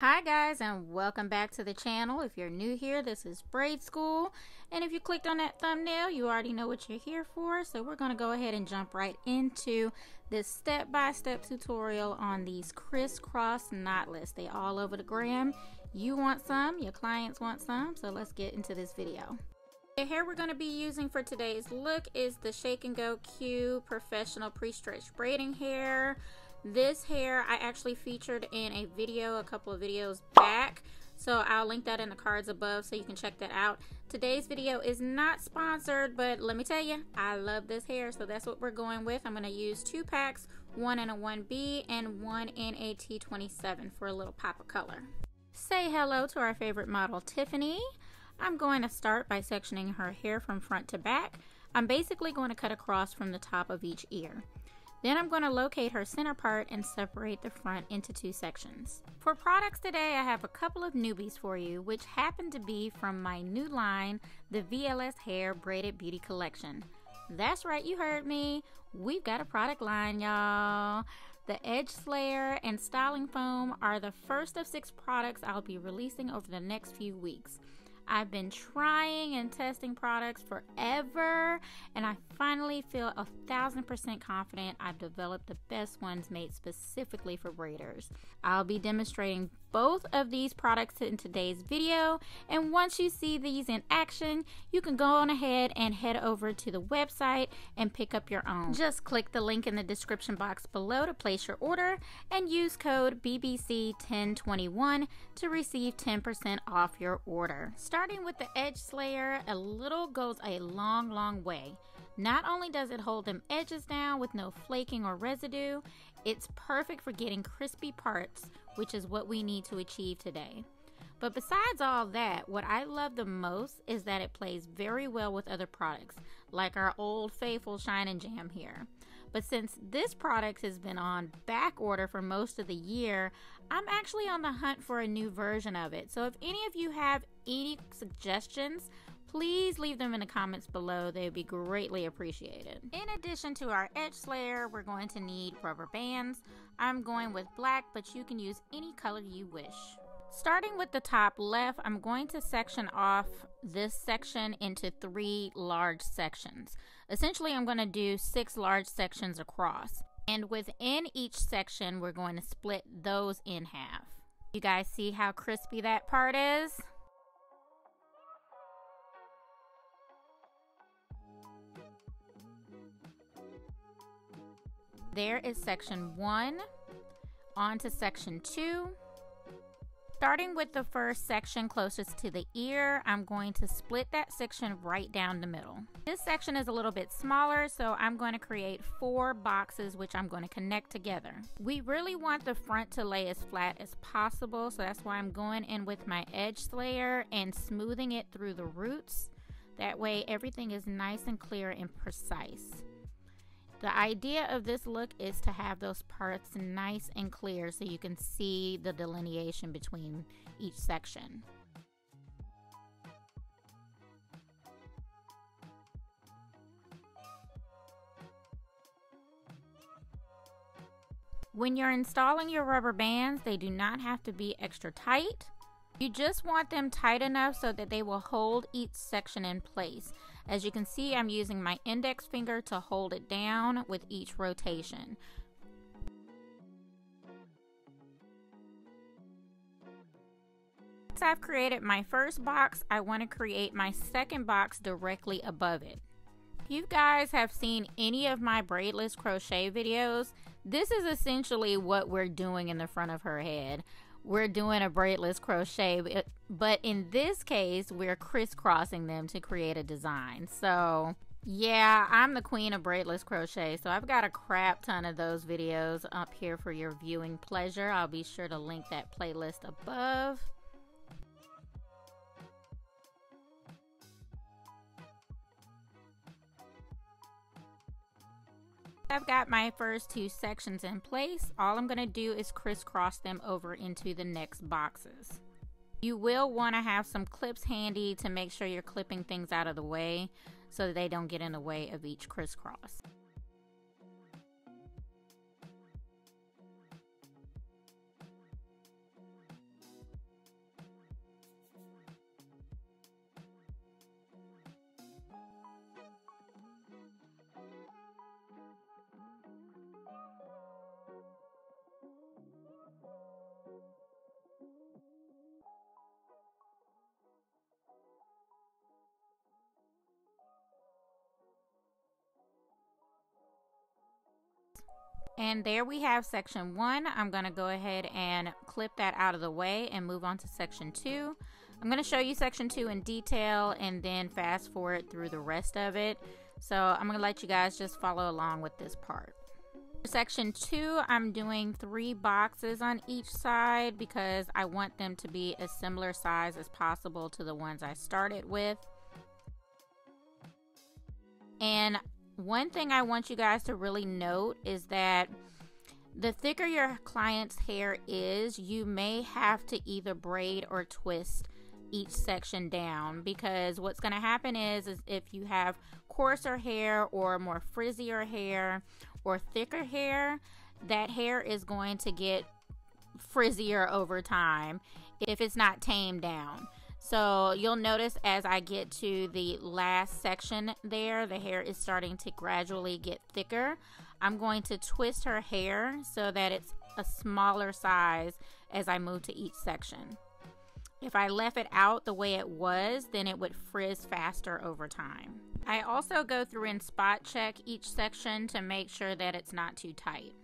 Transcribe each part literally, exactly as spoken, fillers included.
Hi guys, and welcome back to the channel. If you're new here, this is Braid School, and if you clicked on that thumbnail, you already know what you're here for. So we're going to go ahead and jump right into this step-by-step tutorial on these Criss Cross Knotless. They all over the gram. You want some, your clients want some, so let's get into this video. The hair we're going to be using for today's look is the Shake and Go Q Professional Pre-Stretch Braiding Hair. This hair I actually featured in a video a couple of videos back, so I'll link that in the cards above so you can check that out. Today's video is not sponsored, but let me tell you, I love this hair, so that's what we're going with. I'm going to use two packs, one in a one B and one in a T twenty-seven for a little pop of color. Say hello to our favorite model, Tiffany. I'm going to start by sectioning her hair from front to back. I'm basically going to cut across from the top of each ear. Then I'm going to locate her center part and separate the front into two sections. For products today, I have a couple of newbies for you, which happen to be from my new line, the V L S Hair Braided Beauty Collection. That's right, you heard me. We've got a product line, y'all. The Edge Slayer and Styling Foam are the first of six products I'll be releasing over the next few weeks. I've been trying and testing products forever, and I finally feel a thousand percent confident I've developed the best ones made specifically for braiders. I'll be demonstrating both of these products in today's video, and once you see these in action, you can go on ahead and head over to the website and pick up your own. Just click the link in the description box below to place your order and use code B B C ten twenty-one to receive ten percent off your order. Starting with the Edge Slayer, a little goes a long, long way. Not only does it hold them edges down with no flaking or residue, it's perfect for getting crispy parts, which is what we need to achieve today. But besides all that, what I love the most is that it plays very well with other products, like our old faithful Shine and Jam here. But since this product has been on back order for most of the year, I'm actually on the hunt for a new version of it. So if any of you have any suggestions, please leave them in the comments below. They would be greatly appreciated. In addition to our Edge Slayer, we're going to need rubber bands. I'm going with black, but you can use any color you wish. Starting with the top left, I'm going to section off this section into three large sections. Essentially, I'm going to do six large sections across. And within each section, we're going to split those in half. You guys see how crispy that part is? There is section one. On to section two. Starting with the first section closest to the ear, I'm going to split that section right down the middle. This section is a little bit smaller, so I'm going to create four boxes which I'm going to connect together. We really want the front to lay as flat as possible, so that's why I'm going in with my Edge Slayer and smoothing it through the roots. That way everything is nice and clear and precise. The idea of this look is to have those parts nice and clear so you can see the delineation between each section. When you're installing your rubber bands, they do not have to be extra tight. You just want them tight enough so that they will hold each section in place. As you can see, I'm using my index finger to hold it down with each rotation. Once I've created my first box, I want to create my second box directly above it. If you guys have seen any of my braidless crochet videos, this is essentially what we're doing in the front of her head. We're doing a braidless crochet, but in this case, we're crisscrossing them to create a design. So yeah, I'm the queen of braidless crochet, so I've got a crap ton of those videos up here for your viewing pleasure. I'll be sure to link that playlist above. I've got my first two sections in place. All I'm going to do is crisscross them over into the next boxes. You will want to have some clips handy to make sure you're clipping things out of the way so that they don't get in the way of each crisscross. And there we have section one. I'm gonna go ahead and clip that out of the way and move on to section two. I'm gonna show you section two in detail and then fast forward through the rest of it. So I'm gonna let you guys just follow along with this part. For section two, I'm doing three boxes on each side because I want them to be as similar size as possible to the ones I started with. And one thing I want you guys to really note is that the thicker your client's hair is, you may have to either braid or twist each section down, because what's going to happen is, is if you have coarser hair or more frizzier hair or thicker hair, that hair is going to get frizzier over time if it's not tamed down. So you'll notice as I get to the last section there, the hair is starting to gradually get thicker. I'm going to twist her hair so that it's a smaller size as I move to each section. If I left it out the way it was, then it would frizz faster over time. I also go through and spot check each section to make sure that it's not too tight.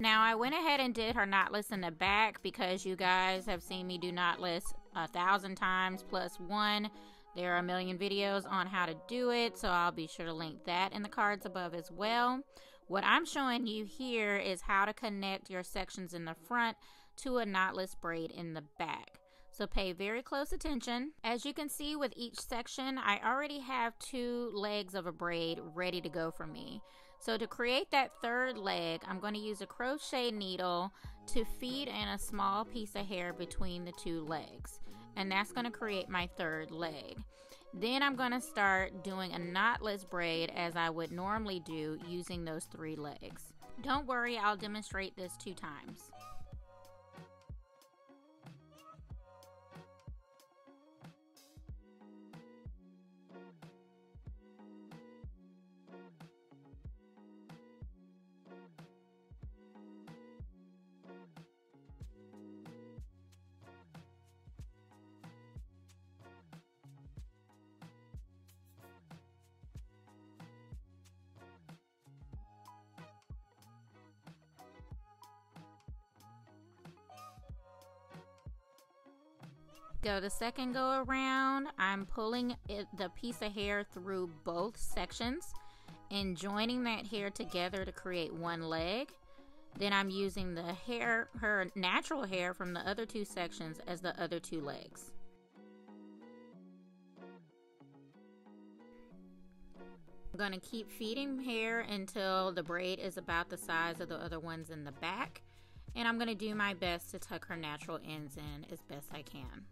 Now I went ahead and did her knotless in the back because you guys have seen me do knotless a thousand times plus one. There are a million videos on how to do it, so I'll be sure to link that in the cards above as well. What I'm showing you here is how to connect your sections in the front to a knotless braid in the back. So pay very close attention. As you can see with each section, I already have two legs of a braid ready to go for me. So to create that third leg, I'm going to use a crochet needle to feed in a small piece of hair between the two legs. And that's going to create my third leg. Then I'm going to start doing a knotless braid as I would normally do using those three legs. Don't worry, I'll demonstrate this two times. Go the second go around, I'm pulling it, the piece of hair through both sections and joining that hair together to create one leg. Then I'm using the hair, her natural hair from the other two sections as the other two legs. I'm going to keep feeding hair until the braid is about the size of the other ones in the back. And I'm going to do my best to tuck her natural ends in as best I can.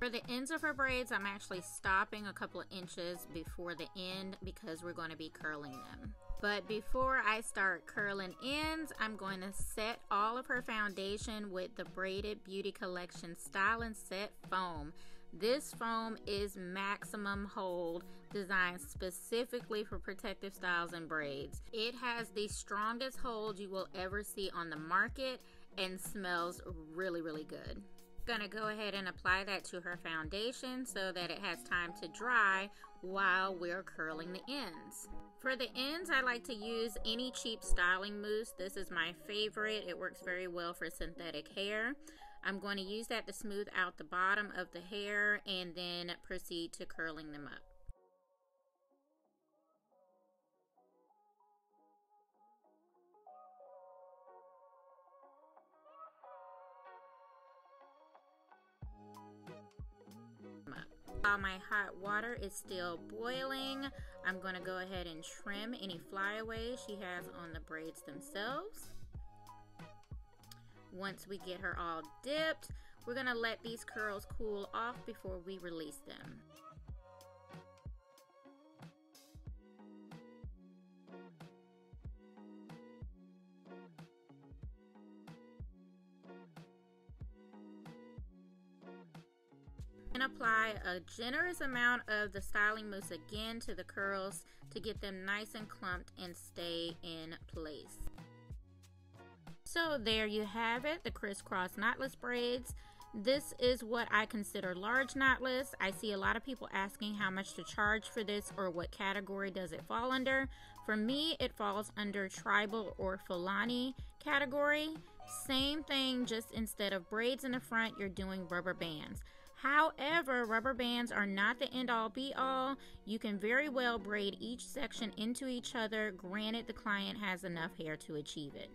For the ends of her braids, I'm actually stopping a couple of inches before the end because we're going to be curling them. But before I start curling ends, I'm going to set all of her foundation with the Braided Beauty Collection Styling Set Foam. This foam is maximum hold, designed specifically for protective styles and braids. It has the strongest hold you will ever see on the market and smells really, really good. Gonna go ahead and apply that to her foundation so that it has time to dry while we're curling the ends. For the ends, I like to use any cheap styling mousse. This is my favorite. It works very well for synthetic hair. I'm going to use that to smooth out the bottom of the hair and then proceed to curling them up. While my hot water is still boiling, I'm going to go ahead and trim any flyaways she has on the braids themselves. Once we get her all dipped, we're going to let these curls cool off before we release them. And apply a generous amount of the styling mousse again to the curls to get them nice and clumped and stay in place. So there you have it, the Criss Cross knotless braids. This is what I consider large knotless. I see a lot of people asking how much to charge for this or what category does it fall under. For me, it falls under tribal or Fulani category. Same thing, just instead of braids in the front, you're doing rubber bands. However, rubber bands are not the end-all be-all. You can very well braid each section into each other, granted the client has enough hair to achieve it.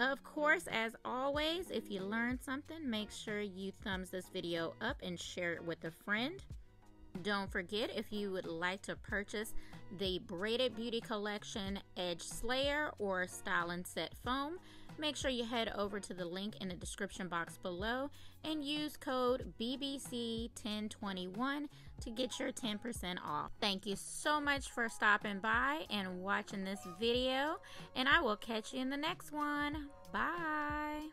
Of course, as always, if you learned something, make sure you thumbs this video up and share it with a friend. Don't forget, if you would like to purchase the Braided Beauty Collection Edge Slayer or Styling Foam, make sure you head over to the link in the description box below and use code B B C ten twenty-one to get your ten percent off. Thank you so much for stopping by and watching this video, and I will catch you in the next one. Bye!